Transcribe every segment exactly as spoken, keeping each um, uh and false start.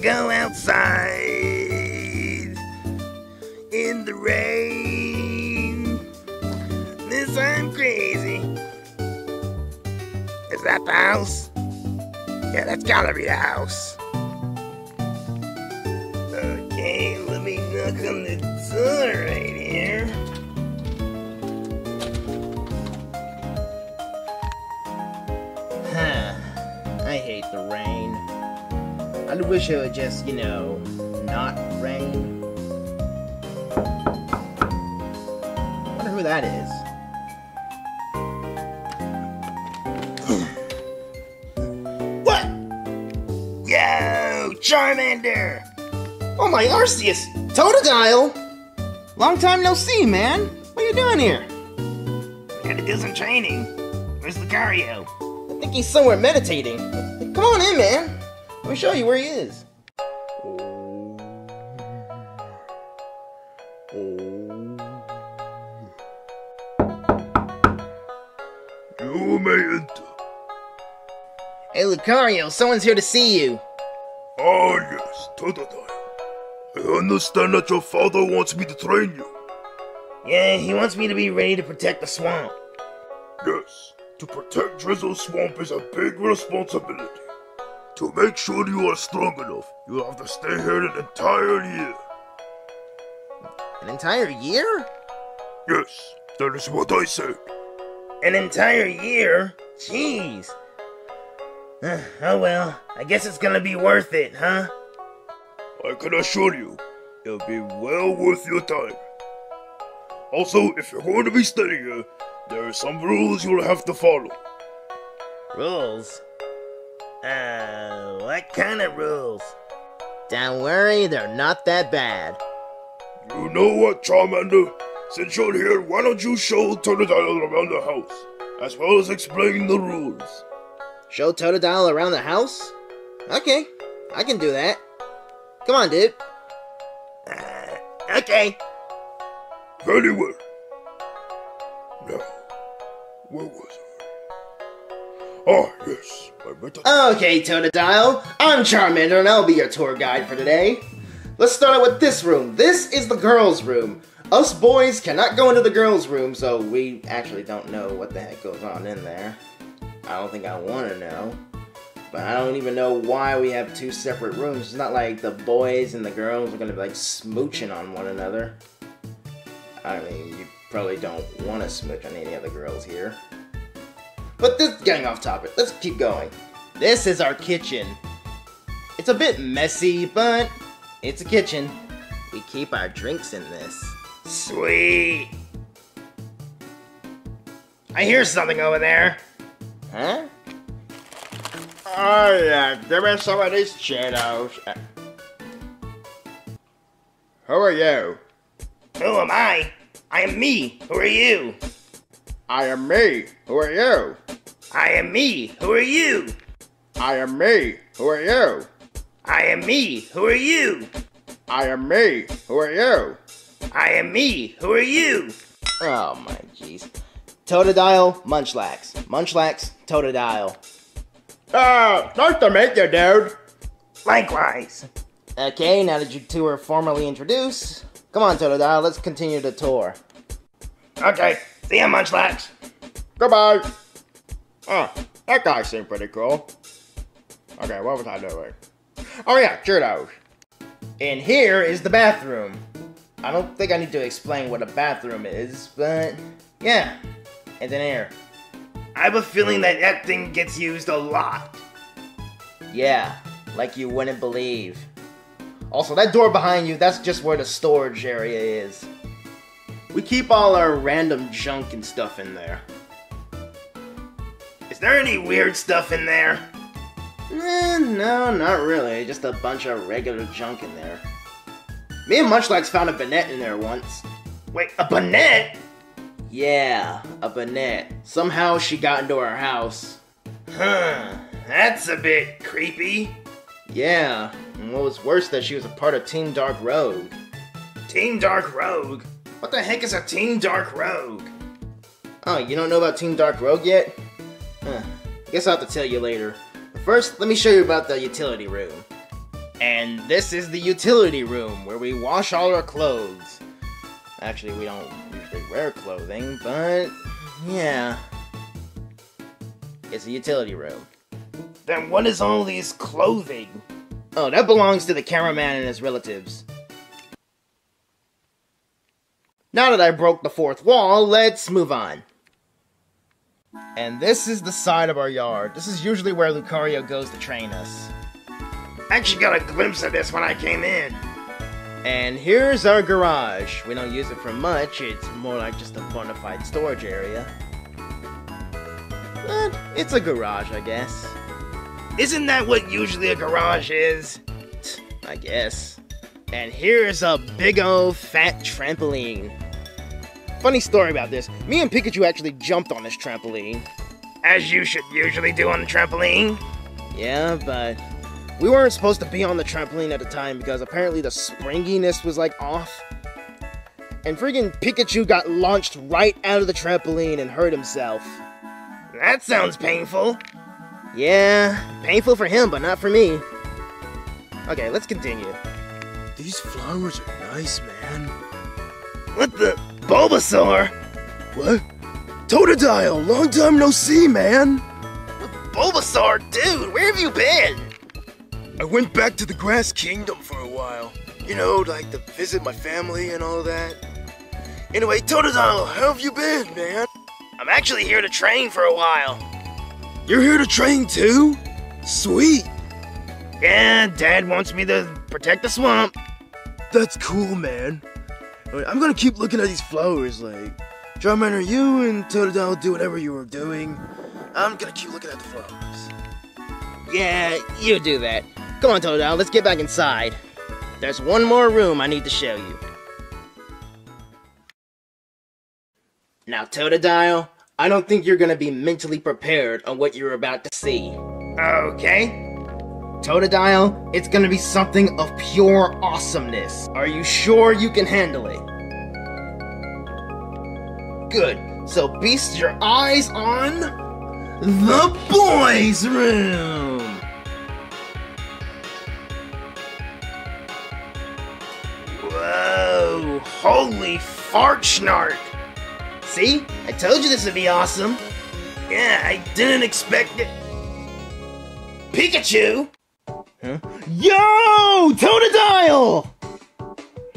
to go outside in the rain. This I'm crazy. Is that the house? Yeah, that's gotta be the house. Okay, let me knock on the door right here. I hate the rain. I wish it would just, you know, not rain. I wonder who that is. What? Yo, Charmander! Oh my, Arceus! Totodile! Long time no see, man! What are you doing here? I had to do some training. Where's Lucario? I think he's somewhere meditating. Come on in, man. Let me show you where he is. You made it. Hey, Lucario, someone's here to see you. Oh, yes, Totodile. I understand that your father wants me to train you. Yeah, he wants me to be ready to protect the swamp. Yes. To protect Drizzle's swamp is a big responsibility. To make sure you are strong enough, you'll have to stay here an entire year. An entire year? Yes, that is what I said. An entire year? Jeez. Uh, oh well, I guess it's gonna be worth it, huh? I can assure you, it'll be well worth your time. Also, if you're going to be staying here, there are some rules you'll have to follow. Rules? Uh, what kind of rules? Don't worry, they're not that bad. You know what, Charmander? Since you're here, why don't you show Totodile around the house, as well as explain the rules. Show Totodile around the house? Okay, I can do that. Come on, dude. Uh, okay. Very well. Now, where was I? Oh, yes, I met a... Okay, Totodile, I'm Charmander and I'll be your tour guide for today. Let's start out with this room. This is the girls' room. Us boys cannot go into the girls' room, so we actually don't know what the heck goes on in there. I don't think I want to know. But I don't even know why we have two separate rooms. It's not like the boys and the girls are going to be like smooching on one another. I mean, you probably don't want to smooch on any other girls here. But this getting off topic. Let's keep going. This is our kitchen. It's a bit messy, but it's a kitchen. We keep our drinks in this. Sweet. I hear something over there. Huh? Oh yeah, give me some of these Cheetos. Who are you? Who am I? I am me. Who are you? I am me. Who are you? I am me. Who are you? I am me. Who are you? I am me. Who are you? I am me. Who are you? I am me. Who are you? Oh my jeez. Totodile, Munchlax. Munchlax, Totodile. Uh, nice to meet you, dude. Likewise. Okay, now that you two are formally introduced, come on, Totodile, let's continue the tour. Okay, see ya, Munchlax. Goodbye. Oh, that guy seemed pretty cool. Okay, what was I doing? Oh yeah, Cheetos. And here is the bathroom. I don't think I need to explain what a bathroom is, but yeah, it's an air. I have a feeling that that thing gets used a lot. Yeah, like you wouldn't believe. Also, that door behind you, that's just where the storage area is. We keep all our random junk and stuff in there. Is there any weird stuff in there? Eh, no, not really. Just a bunch of regular junk in there. Me and Munchlax found a Banette in there once. Wait, a Banette? Yeah, a Banette. Somehow she got into our house. Huh, that's a bit creepy. Yeah, and what was worse that she was a part of Team Dark Rogue. Team Dark Rogue? What the heck is a Team Dark Rogue? Oh, you don't know about Team Dark Rogue yet? Huh, guess I'll have to tell you later. But first, let me show you about the utility room. And this is the utility room, where we wash all our clothes. Actually, we don't usually wear clothing, but yeah. It's a utility room. Then what is all this clothing? Oh, that belongs to the cameraman and his relatives. Now that I broke the fourth wall, let's move on. And this is the side of our yard. This is usually where Lucario goes to train us. I actually got a glimpse of this when I came in. And here's our garage. We don't use it for much. It's more like just a bona fide storage area. But it's a garage, I guess. Isn't that what usually a garage is? I guess. And here's a big old fat trampoline. Funny story about this. Me and Pikachu actually jumped on this trampoline. As you should usually do on a trampoline. Yeah, but we weren't supposed to be on the trampoline at the time because apparently the springiness was like off. And friggin' Pikachu got launched right out of the trampoline and hurt himself. That sounds painful. Yeah, painful for him, but not for me. Okay, let's continue. These flowers are nice, man. What the? Bulbasaur? What? Totodile, long time no see, man. Bulbasaur, dude, where have you been? I went back to the Grass Kingdom for a while. You know, like to visit my family and all that. Anyway, Totodile, how have you been, man? I'm actually here to train for a while. You're here to train too? Sweet. Yeah, Dad wants me to protect the swamp. That's cool, man. I'm gonna keep looking at these flowers, like, Charmander, you and Totodile do whatever you were doing. I'm gonna keep looking at the flowers. Yeah, you do that. Come on, Totodile, let's get back inside. There's one more room I need to show you. Now, Totodile, I don't think you're gonna be mentally prepared on what you're about to see. Okay. Totodile, it's gonna be something of pure awesomeness. Are you sure you can handle it? Good. So feast your eyes on the boys' room. Whoa! Holy fart snark! See? I told you this would be awesome. Yeah, I didn't expect it. Pikachu! Huh? Yo! Totodile!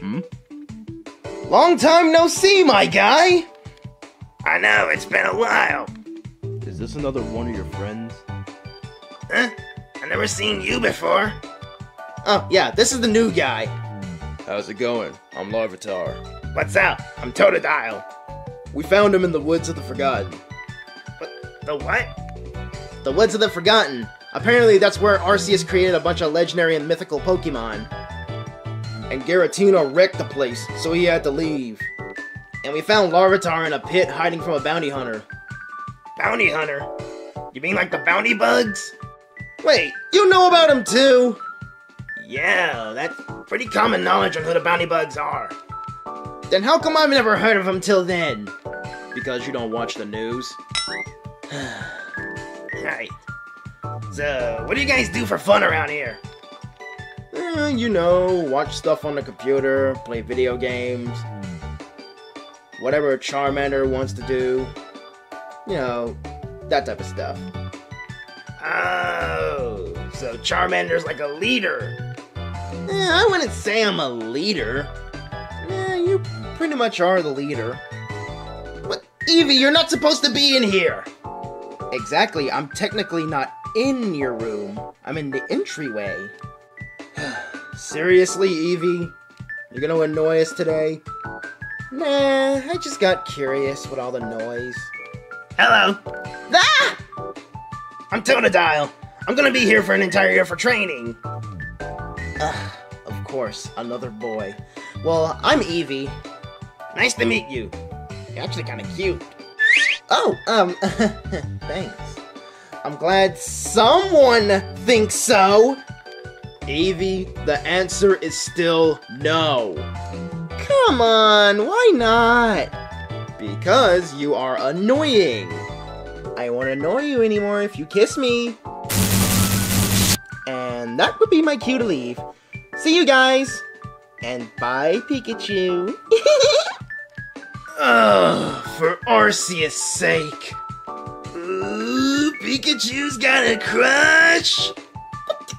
Hmm? Long time no see, my guy! I know, it's been a while. Is this another one of your friends? Huh? I've never seen you before. Oh, yeah, this is the new guy. How's it going? I'm Larvitar. What's up? I'm Totodile. We found him in the Woods of the Forgotten. What? The what? The Woods of the Forgotten. Apparently, that's where Arceus created a bunch of legendary and mythical Pokémon. And Giratina wrecked the place, so he had to leave. And we found Larvitar in a pit hiding from a bounty hunter. Bounty hunter? You mean like the Bounty Bugs? Wait, you know about him too? Yeah, that's pretty common knowledge on who the Bounty Bugs are. Then how come I've never heard of him till then? Because you don't watch the news. Right. So, what do you guys do for fun around here? Eh, you know, watch stuff on the computer, play video games, whatever Charmander wants to do. You know, that type of stuff. Oh, so Charmander's like a leader. Eh, I wouldn't say I'm a leader. Eh, you pretty much are the leader. But Eevee, you're not supposed to be in here! Exactly, I'm technically not in your room. I'm in the entryway. Seriously, Eevee? You're gonna annoy us today? Nah, I just got curious with all the noise. Hello. Ah! I'm Totodile. I'm gonna be here for an entire year for training. Ugh, of course, another boy. Well, I'm Eevee. Nice to meet you. You're actually kinda cute. Oh, um, thanks. I'm glad someone thinks so! Eevee, the answer is still no. Come on, why not? Because you are annoying. I won't annoy you anymore if you kiss me. And And that would be my cue to leave. See you guys! And bye, Pikachu! Ugh, for Arceus' sake! Ooh, Pikachu's got a crush!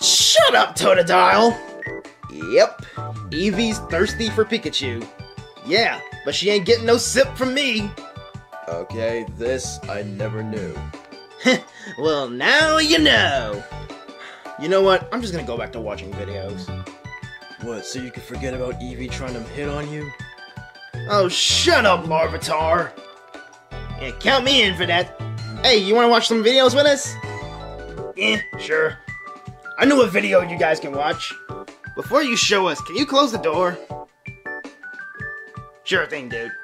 Shut up, Totodile! Yep, Eevee's thirsty for Pikachu. Yeah, but she ain't getting no sip from me! Okay, this I never knew. Well, now you know! You know what? I'm just gonna go back to watching videos. What, so you can forget about Eevee trying to hit on you? Oh, shut up, Larvitar! Yeah, count me in for that. Hey, you wanna watch some videos with us? Eh, sure. I know a video you guys can watch. Before you show us, can you close the door? Sure thing, dude.